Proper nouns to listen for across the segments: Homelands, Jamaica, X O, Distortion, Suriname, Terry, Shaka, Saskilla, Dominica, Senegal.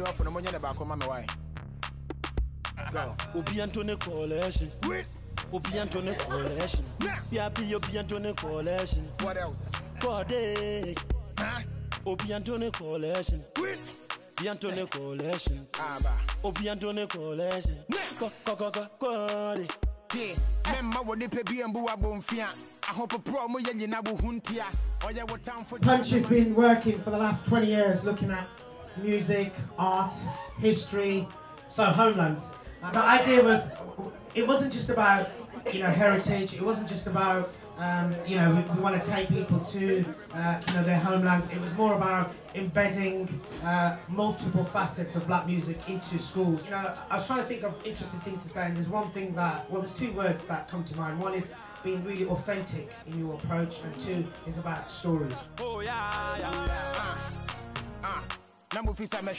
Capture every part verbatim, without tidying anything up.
Show for the money back on my way. Go. Obiantone coalition. Wait. Obiantone coalition. Yeah, be Obiantone coalition. What else? Corday. Huh? Obiantone coalition. Wait. Obiantone coalition. Aba. Obiantone coalition. Go go go go go. Yeah. Memma woni pe bi ambu abonfia. Country's been working for the last twenty years looking at music, art, history, so Homelands. And the idea was, it wasn't just about, you know, heritage, it wasn't just about, um, you know, we, we want to take people to, uh, you know, their homelands. It was more about embedding uh, multiple facets of black music into schools. You know, I was trying to think of interesting things to say, and there's one thing that, well, there's two words that come to mind. One is being really authentic in your approach, and two is about stories. Oh yeah, yeah. Ah, so Saskilla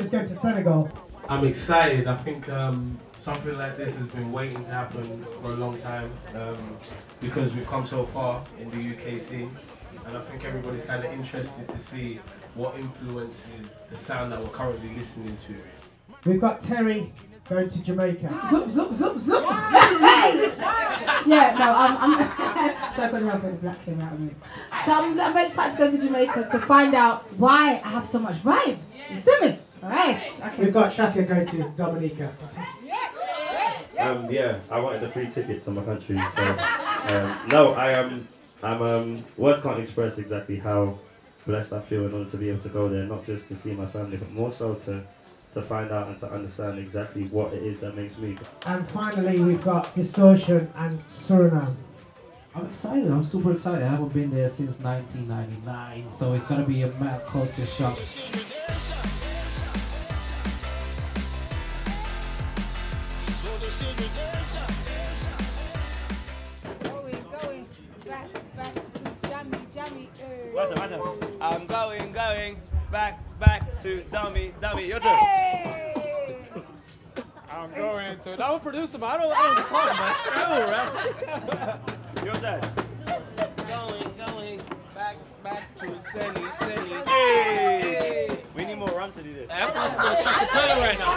is going to Senegal. I'm excited. I think um, something like this has been waiting to happen for a long time um, because we've come so far in the U K scene, and I think everybody's kind of interested to see what influences the sound that we're currently listening to. We've got Terry going to Jamaica. Zoop, zoop, zoop, zoop! Yeah, no, I'm... I'm so I couldn't help when the black came out of me. So I'm, I'm very excited to go to Jamaica to find out why I have so much vibes. You see me? Alright. Okay. We've got Shaka going to Dominica. Um, yeah, I wanted a free ticket to my country, so... Um, no, I am... I'm, um, words can't express exactly how blessed I feel in order to be able to go there, not just to see my family, but more so to... to find out and to understand exactly what it is that makes me. And finally, we've got Distortion and Suriname. I'm excited, I'm super excited. I haven't been there since nineteen ninety-nine, so it's gonna be a mad culture shock. Oh, we're going back, back to Jammy, Jammy. What's up, what's up? I'm going, going. Back, back to dummy, dummy. Your turn. Hey. I'm going to. I will produce him. I don't know what's called, man. I will rap. Your turn. Going, going. Back, back to Senny, Senny. Hey. We need more run to do this. I'm not gonna shut the tunnel right now.